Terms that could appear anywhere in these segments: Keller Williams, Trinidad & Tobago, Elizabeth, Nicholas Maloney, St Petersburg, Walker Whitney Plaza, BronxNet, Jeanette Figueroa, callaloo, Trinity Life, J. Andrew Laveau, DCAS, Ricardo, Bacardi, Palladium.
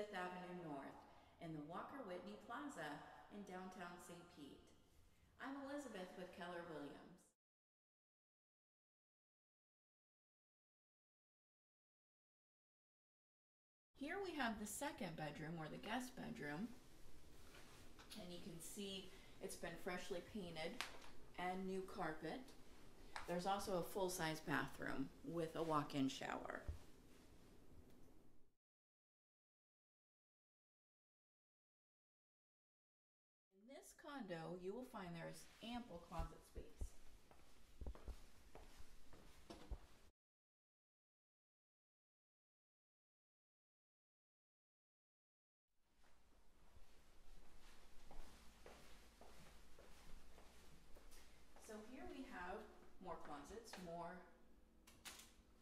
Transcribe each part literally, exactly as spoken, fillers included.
Fifth Avenue North in the Walker Whitney Plaza in downtown Saint Pete. I'm Elizabeth with Keller Williams. Here we have the second bedroom, or the guest bedroom, and you can see it's been freshly painted and new carpet. There's also a full-size bathroom with a walk-in shower. In this condo, you will find there is ample closet space. So here we have more closets, more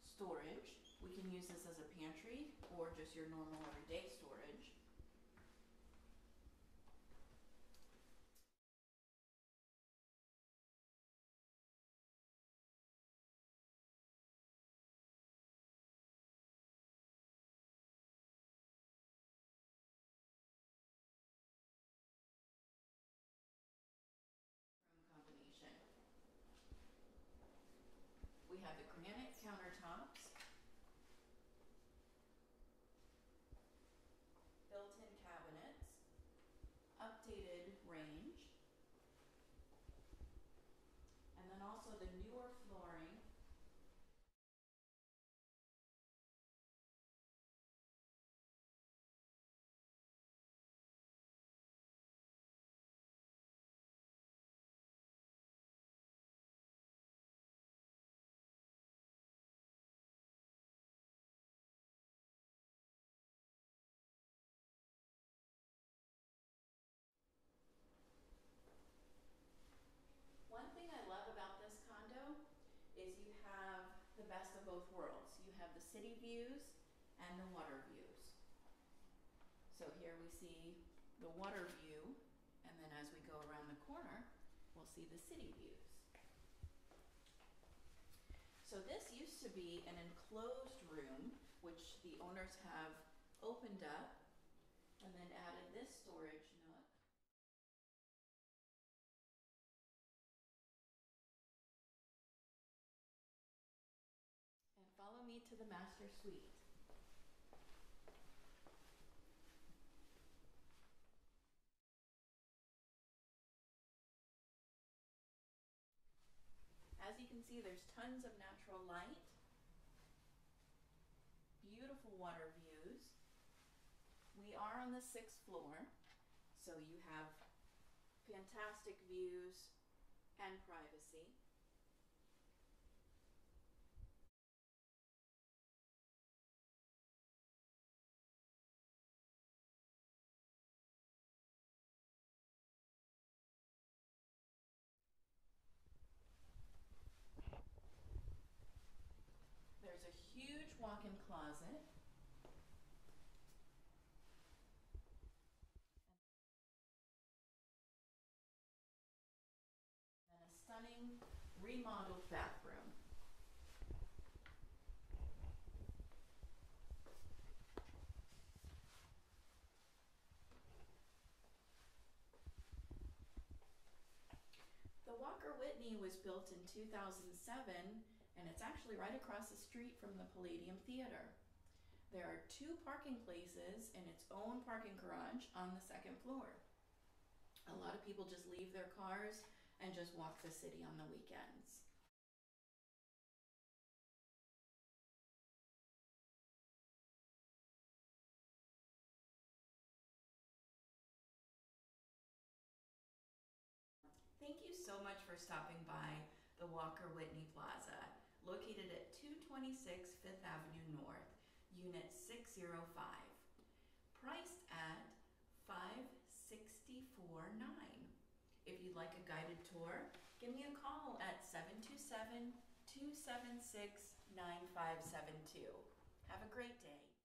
storage. We can use this as a pantry or just your normal everyday storage. Room combination. We have the granite countertops, built-in cabinets, updated range, and then also the newer flooring. One thing I love about this condo is you have the best of both worlds. You have the city views and the water views. So here we see the water view, and then as we go around the corner, we'll see the city views. So this used to be an enclosed room, which the owners have opened up and then added this storage nook. And follow me to the master suite. As you can see, there's tons of natural light, beautiful water views. We are on the sixth floor, so you have fantastic views and privacy. There's a huge walk-in closet. And a stunning remodeled bathroom. The Walker Whitney was built in two thousand seven, and it's actually right across the street from the Palladium Theater. There are two parking places and its own parking garage on the second floor. A lot of people just leave their cars and just walk the city on the weekends. Thank you so much for stopping by the Walker Whitney Plaza, located at two twenty-six Fifth Avenue North, Unit six oh five, priced at five hundred sixty-four thousand nine hundred dollars. If you'd like a guided tour, give me a call at seven two seven, two seven six, nine five seven two. Have a great day.